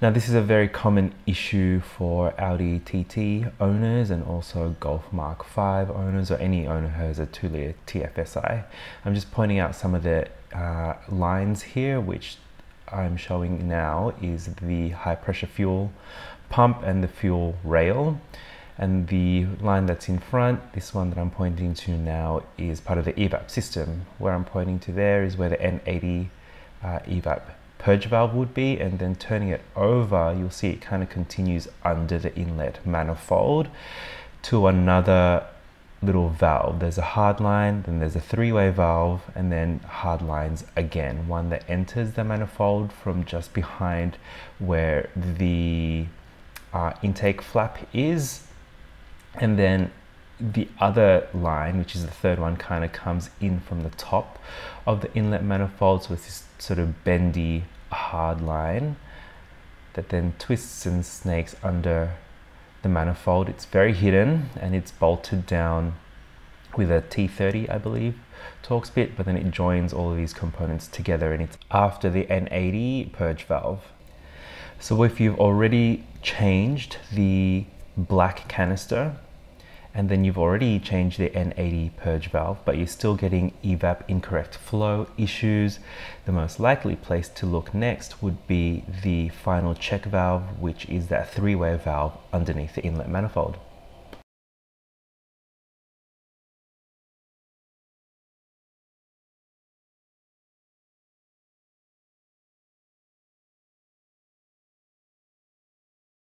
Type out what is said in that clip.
Now this is a very common issue for Audi TT owners and also Golf Mk5 owners, or any owner who has a 2-litre TFSI. I'm just pointing out some of the lines here, which I'm showing now is the high pressure fuel pump and the fuel rail. And the line that's in front, this one that I'm pointing to now, is part of the EVAP system. Where I'm pointing to there is where the N80 EVAP purge valve would be, and then turning it over, you'll see it kind of continues under the inlet manifold to another little valve. There's a hard line, then there's a three-way valve, and then hard lines again. One that enters the manifold from just behind where the intake flap is, and then the other line, which is the third one, kind of comes in from the top of the inlet manifold. So it's this sort of bendy hard line that then twists and snakes under the manifold. It's very hidden and it's bolted down with a T30, I believe, Torx bit, but then it joins all of these components together, and it's after the N80 purge valve. So if you've already changed the black canister, and then you've already changed the N80 purge valve, but you're still getting EVAP incorrect flow issues, the most likely place to look next would be the final check valve, which is that three-way valve underneath the inlet manifold.